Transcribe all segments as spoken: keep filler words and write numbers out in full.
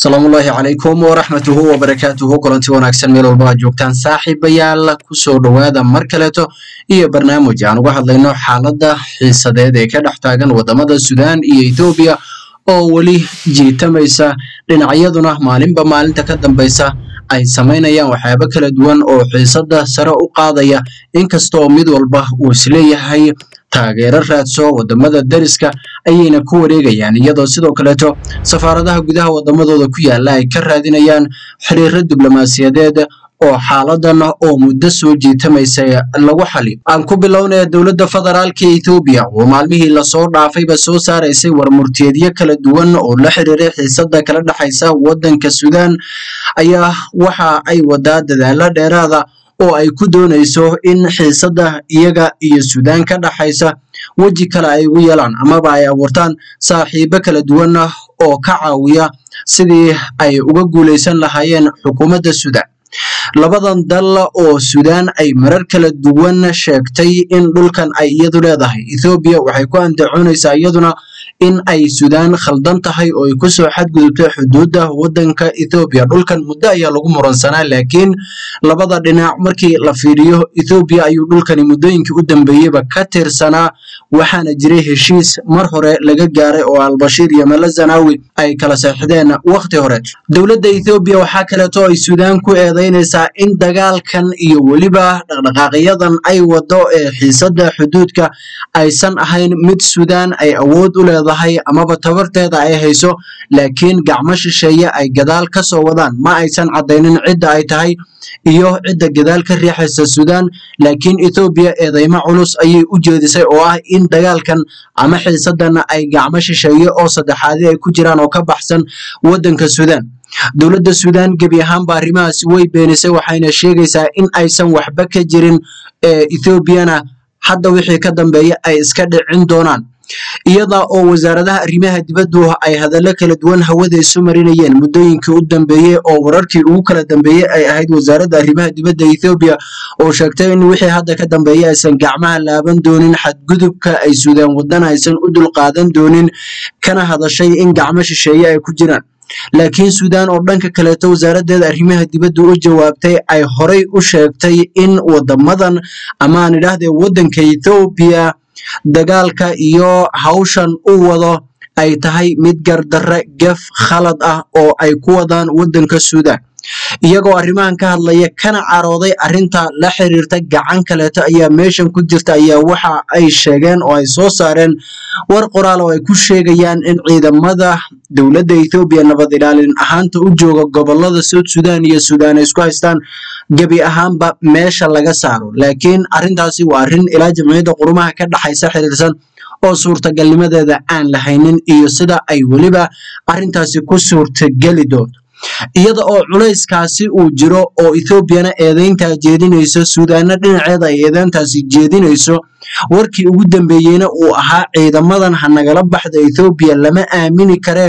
salaamullahi calaykum waraxmatuhu wabarakaatuhu kulanti wanaagsan meel walba aad joogtaan saaxiibayaal kusoo dhawaada mar kaleeto iyo barnaamij aan uga hadlayno xaaladda xiisadeed ee ka dhex taagan wadamada Suudaan iyo Itoobiya oo weli jiitamaysa dhinacyaduna maalinba maalinta ka dambaysa ay sameynayaan waxyaabo kala duwan oo xiisadda sare u qaadaya inkastoo mid walba uu isleeyahay taageero raadso wadamada dariska ayayna ku wareegayaan iyadoo sidoo kale to safaaradaha gudaha wadamadooda ku yaala ay ka raadinayaan xiriirro diblomaasiyadeed oo xaaladan oo muddo soo jiitamaysa lagu xali aan ku bilownaa dawladda federaalka Itoobiya oo maalmihii la soo dhaafayba soo saareysay war murtiyeedyo kala duwan oo la xiriiray xiisadda kala dhaxaysa wadanka Suudaan ayaa waxa ay wadaa dadaal dheeraada oo ay ku doonayso in xiisadda iyaga iyo Suudaan ka dhaxaysa waji kale ay u yeelaan amaba ay abuurtaan saaxiibo kala duwan oo ka caawiya sidii ay uga guuleysan lahaayeen xukuumadda Suudaan labadan dal oo Suudaan ay marar kala duwan sheegtay in dhulkan ay iyadu leedahay Itoobiya waxay ku andacoonaysaa iyaduna in ay Suudaan khaldan tahay oo ay ku soo xadgudubtay xuduudda wadanka Itoobiya dhulkan muddo ayaa lagu muransanaa laakiin labada dhinac markii la fiiriyo Itoobiya ayuu dhulkan muddooyinkii u dambeeyayba ka tirsanaa waxaana jiray heshiis mar hore laga gaaray oo Al-Bashir iyo Malazanawi ay kala saxideen waqti hore dawladda Itoobiya waxa kale oo ay Suudaan ku eedeynaysaa in dagaalkan iyo waliba dhaqdhaqaaqyadan ay wado ee xiisadda xuduudka aysan ahayn mid Suudaan ay awood u leedahay amaba tabarteeda ay hayso laakiin gacmo shisheeye ay gadaal ka soo wadaan ma aysan cadeynin cidda ay tahay iyo cidda gadaal ka riixaysa Suudaan laakiin Itoobiya eedeymo culus ayay u jeedisay oo ah in dagaalkan ama xiisadana ay gacmo shisheeye oo saddexaadii ay ku jiraan oo ka baxsan wadanka Suudaan dawladda Suudaan gabi ahaan baa arrimahaas way beenisay waxayna sheegaysaa in aysan waxba ka jirin ee Itoobiyana hadda wixii ka dambeeya ay iska dhicin doonaan iyada oo wasaaradaha arrimaha dibaddu ay hadallo kala duwan hawada isu marinayeen muddooyinkii u dambeeyay oo wararkii ugu kala dambeeyay ay ahayd wasaaradda arrimaha dibadda Itoobiya oo sheegtay in wixii hadda ka dambeeyay aysan gacmaha laaban doonin xadgudubka ay Suudaan wadana aysan u dulqaadan doonin kana hadashay in gacmo shisheeye ay ku jiraan laakiin Suudaan oo dhanka kale ta wasaaradda arrimaha dibadda u jawaabtay ay horay u sheegtay in wadamadan ama aan idhaahday wadanka Itoobiya dagaalka iyo hawshan u wado ay tahay mid gardarre gaf khalad ah oo ay ku wadaan wadanka Suudaan iyagoo arrimahan ka hadlaya kana carooday arrinta la xiriirta gacan kale ta ayaa meeshan ku jirta ayaa waxa ay sheegeen oo ay soo saareen war qoraal oo ay ku sheegayaan in ciidamada dawladda Itoobiya nabad ilaalin ahaanta u jooga gobollada South Sudan iyo Sudan isku haystaan gabi ahaanba meesha laga saaro laakiin arrintaasi waa arrin ilaa jamciyadda qurumaha ka dhaxaysa xiriirsan oo suurtagalnimadeeda aan lahaynin iyo sida ay waliba arrintaasi ku suurtagali doonto iyada oo culayskaasi uu jiro oo Itoobiyana eedeynta jeedinayso Suudaanna dhinaceeda ay eedeyntaasi jeedinayso warkii ugu dambeeyayna uu ahaa ciidamadan hanagala baxda Itoobiya lama aamini kare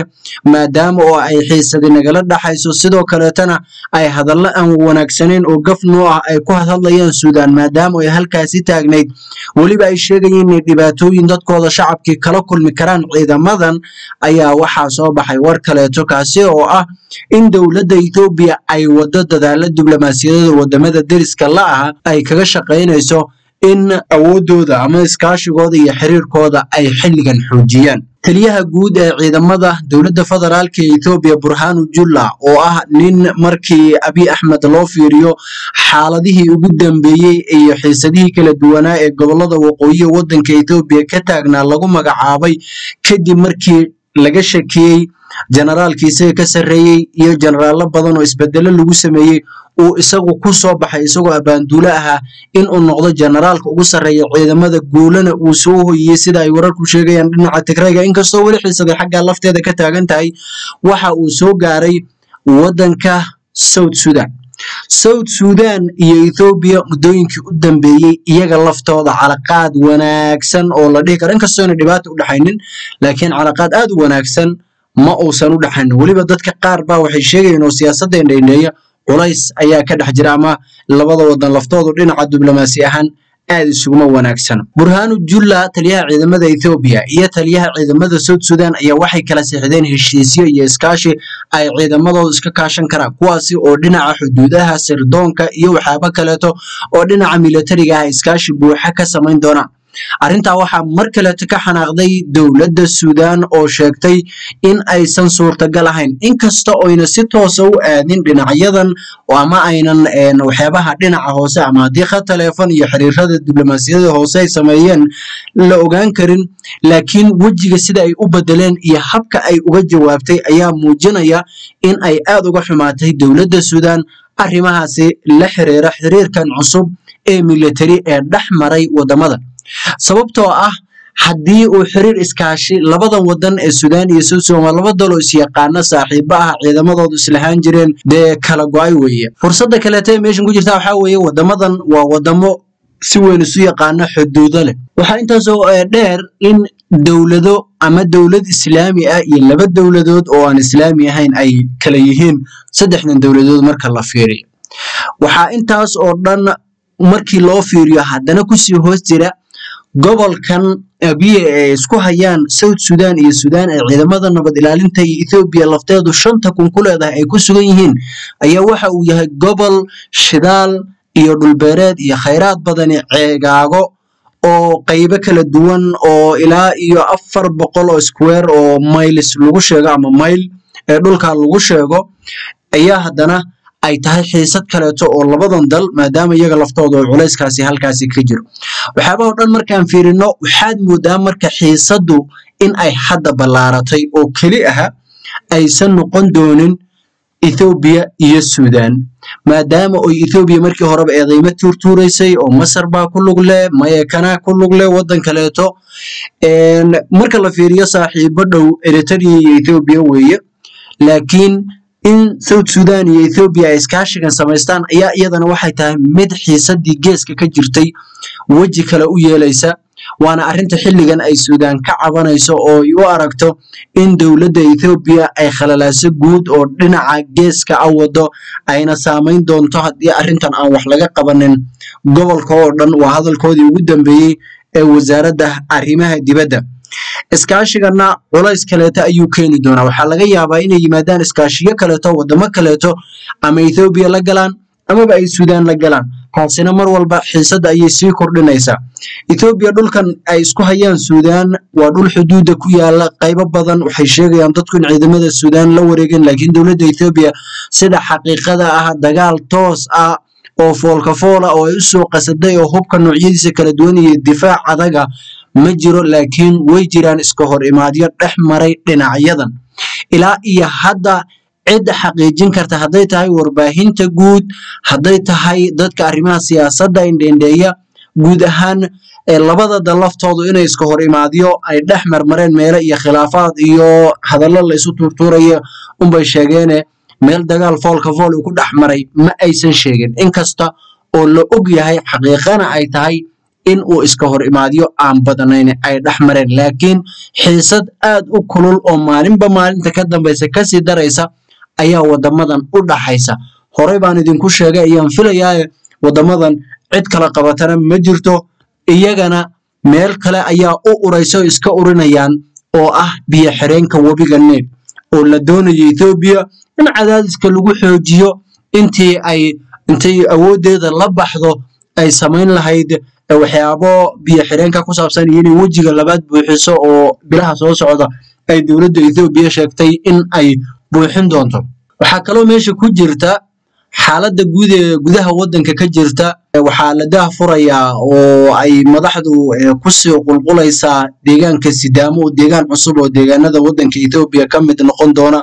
maadaama oo ay xiisadii nagala dhaxayso sidoo kale tana ay hadallo aan wanaagsaneyn oo gafno ah ay ku hadlayaan Suudaan maadaama ay halkaasi taagnayd waliba ay sheegayeen in dhibaatooyin dadkooda shacabkii kala kulmi karaan ciidamadan ayaa waxa soo baxay war kale to kaasi oo ah in dawladda Itoobiya ay wado dadaallada diblomaasiyadeed wadamada dariska la ah ay kaga shaqeynayso in awoodooda ama iskaashigooda iyo xiriirkooda ay xilligan xoojiyaan taliyaha guud ee ciidamada dawladda federaalka Itoobiya Burhaanu Julla oo ah nin markii Abiy Ahmed loo fiiriyo xaaladihii ugu dambeeyay iyo xiisadihii kala duwanaa ee gobollada waqooyi wadanka Itoobiya ka taagnaa lagu magacaabay kadib markii laga shakiyay generaalkii isaga ka sarreeyay iyo generaalo badan oo isbedelo lagu sameeyay oo isagu ku soo baxay isagoo abaanduula aha in uu noqdo generaalka ugu sarreeya ciidamada goolana uu soo hoyiyay sida ay wararku sheegayaan dhinaca Tigrayga inkastoo wali xiisada xagga lafteeda ka taagan tahay waxa uu soo gaaray wadanka South Sudan South Sudan iyo Itoobiya muddooyinkii u dambeeyay iyaga laftooda calaqaad wanaagsan oo la dhigi karo inkastoo ay dhibaato u dhaxaynin laakiin calaqaad aad u wanaagsan ma uusan u dhaxan waliba dadka qaar baa waxay sheegayeen oo siyaasadda indheynaya culays ayaa ka dhex jira ama labada wadan laftoodu dhinaca diblomaasi ahaan aad isuguma wanaagsan burhaanu julla taliyaha ciidamada Ethiopia iyo taliyaha ciidamada South Sudan ayaa waxay kala saxdeen heshiisyo iyo iskaashi ay ciidamadoodu iska kaashan karaan kuwaasi oo dhinaca xuduudaha sirdoonka iyo waxaaba kaleeto oo dhinaca militariga ah iskaashi buuxa ka sameyn doona arinta waxa mar kale ka xanaaqday dawladda Sudan oo sheegtay in aysan suurtagal ahayn inkasta oo ina si toos ah u aadin dhinacyadan oo ama aynan waxyaabaha dhinaca hoose ama diiqa telefoon iyo xiriirada diblomaasiyadda hoose ay sameeyeen la ogaan karin laakiin wajiga sida ay u bedeleen iyo habka ay uga jawaabtay ayaa muujinaya in ay aad uga xumaatay dawladda Sudan arrimahaasi la xiriira xiriirkan cusub ee military ee dhaxmaray wadamada sababtoo ah haddii uu xiriir iskaashi labadan wadan ee Sudan iyo Soomaaliya labada loo isyaaqaana saaxiibaha ciidamadoodu islahan jireen de kala go'ay weeye fursadda kale ee meeshan ku jirta waxa weeye wadamadan waa wadamo si weyn isu yaqaana xuduudo leh waxa intaas oo dheer in dawlado ama dawlad islaami ah iyo laba dawladood oo aan islaami ahayn ay kala yihiin saddexdan dawladood marka la fiiriyo waxa intaas oo dhan markii loo fiiriyo haddana ku sii hoos jira gobolkan abiye isku hayaan South Sudan iyo Sudan ee ciidamada nabad ilaalinta ee Ethiopia lafteedu shanta kun ku leedahay ay ku sugan yihiin ayaa waxa uu yahay gobol shidaal iyo dhul beereed iyo khayraad badan ceegaago oo qaybo kala duwan oo ilaa iyo afar boqol square oo miles lagu sheego ama mile ee dhulka lagu sheego ayaa hadana ay tahay xiisad kaleeto oo labadan dal maadaama iyaga laftooda oo culayskaasi halkaasi ka jiro waxaaba oo dhan markaan fiirino waxaad moodaa marka xiisadu in ay hadda balaaratay oo kali aha aysan noqon doonin Ethiopia iyo Sudan maadaama oo Ethiopia markii horeba ay qiimo turturaysay oo Masar baa ku lug leh Maykana ku lug leh wadan kaleeto een marka la fiiriyo saaxiibo dhow Eritrea iyo Ethiopia weeye laakiin in South Sudan iyo Ethiopia iskaashigan sameystaan ayaa iyadana waxay tahay mid xiisadii geeska ka jirtay waji kale u yeelaysa waana arinta xilligan ay Sudan ka cabanayso oo u aragto in dawladda Ethiopia ay khalalaasay guud oo dhinaca geeska ah wado ayna saameyn doonto haddii arintan aan wax laga qabanin gobolka oo dhan waa hadalkoodii ugu dambeeyay ee wasaaradda arrimaha dibadda iskaashigana culays kaleeto ayuu keeni doonaa waxa laga yaabaa inay yimaadaan iskaashiyo kaleeto wadamo kaleeto ama Ethiopia la galaan ama ay Sudan la galaan taasina mar walba xiisad ay sii kordhinaysa Ethiopia dhulkan ay isku hayaan Sudan waa dhul xuduud ku yaala qaybo badan waxay sheegayaan dadku in ciidamada Sudan la wareegeen laakiin dawladda Ethiopia sida xaqiiqada ah dagaal toos ah oo foolka foola oo ay soo qasaday oo hubka noocyadiisa kala duwan iyo difaac adaga ma jiro laakiin way jiraan iska hor imaadyo dhaxmaray dhinacyadan ilaa iyo hadda cid xaqiijin karta haday tahay warbaahinta guud haday tahay dadka arrimaha siyaasadda indheendheeya guud ahaan ee labada dal laftoodu inay iska hor imaadyo ay dhaxmar mareen meelo iyo khilaafaad iyo hadallo la isu turturaya um bay sheegeen meel dagaal foolka fool ku dhaxmaray ma aysan sheegin inkasta oo la og yahay xaqiiqana ay tahay in uu iska hor imaadiyo aan badanayn ay dhaxmareen laakiin xiisad aad u kulul oo maalinba maalinta ka dambaysa ka sii daraysa ayaa wadamadan u dhaxaysa hore baan idin ku sheegay ayaan filayaa wadamadan cid kala qabatana ma jirto iyagana meel kale ayaa u urayso iska urinayaan oo ah biyo xireenka wabiga Nile oo la doonayo Ethiopia in cadaadiska lagu xoojiyo intii ay intii awoodeeda la baxdo ay sameyn lahayd waxyaabo biyo xireenka ku saabsan in wajiga labaad buuxiso oo bilaha soo socda ay dawladda Ethiopia sheegtay in ay buuxin doonto waxa kale oo meesha ku jirta xaaladda guud ee gudaha wadanka ka jirta waxa la daa furaya oo ay madaxdu ku soo qulqulaysa deegaanka Sidaamo oo deegaan cusub oo deegaanada wadanka Ethiopia ka mid noqon doona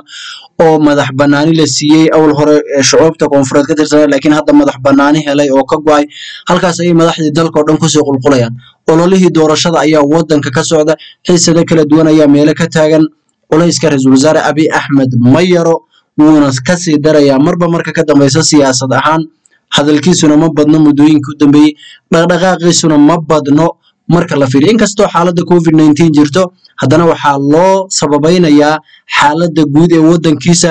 oo madax banaani la siiyay awal hore shucuubta koonfureed ka tirsan laakiin hadda madax banaani helay oo ka go'ay halkaas ay madaxdii dalka oo dhan ku soo qulqulayaan ololihii doorashada ayaa wadanka ka socda xiisada kala duwan ayaa meelo ka taagan culayska raiisul wasaare Abiy Ahmed Mayaro wuuna ka sii daraya marba marka ka dambaysa siyaasad ahaan hadalkiisuna ma badno mudooyinka u dambeeyay dhaqdhaqaaqiisuna ma badno marka la fiiriyo inkastoo xaaladda covid nineteen jirto haddana waxaa loo sababaynayaa xaaladda guud ee wadankiisa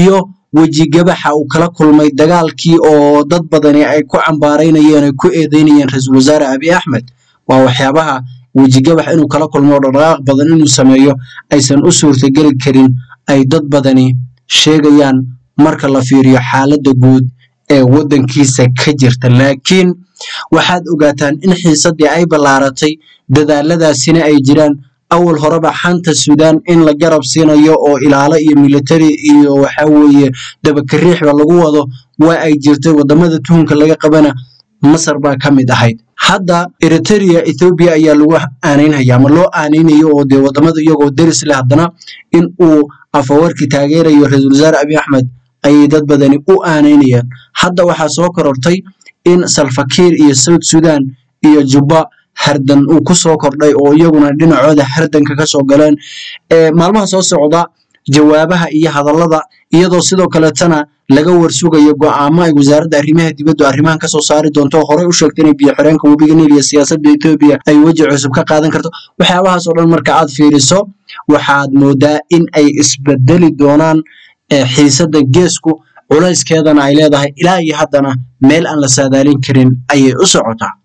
iyo wejigabaxa uu kala kulmay dagaalkii oo dad badani ay ku cambaaraynayeen ay ku eedeynayeen Raiisul Wasaare Abiy Ahmed waa waxyaabaha wejigabaxa inuu kala kulmo dhaqaaq badan inuu sameeyo aysan u suurtagal karin ay dad badani sheegayaan marka la fiiriyo xaaladda guud ee wadankiisa ka jirta laakiin waxaad ogaataan in xiisadii ay balaaratay dadaaladaasina ay jiraan awal horeba xanta Sudan in la garab siinayo oo ilaalo iyo military iyo waxa weeye dabakariixba lagu wado waa ay jirtay wadamada tuunka laga qabana Masar baa kamid ahayd hadda Eritrea Ethiopia ayaa lagu aaneynaya ama loo aaneynayo oo de wadamada iyagoo daris leh hadana in uu afawarki taageerayo Raiisul Wasaare Abiy Ahmed ay dad badani u aaneynayaan hadda waxa soo korortay in Salva Kiir iyo South Sudan iyo Juba hardan uu ku soo kordhay oo iyaguna dhinacooda hardanka ka soo galeen ee maalmaha soo socda jawaabaha iyo hadallada iyadoo sidoo kale tana laga warsugayo go'aamo ay wasaaradda arrimaha dibadda arrimahan ka soo saari doonto hore u sheegtay in biyo xireenka wabiga Niil iyo siyaasadda Itoobiya ay waji cusub ka qaadan karto waxyaabahaas oo dhan marka aad fiiriso waxaad moodaa in ay isbedeli doonaan xiisadda geesku culayskeedana ay leedahay ilaa iyo haddana meel aan la saadaalin karin ayay u socotaa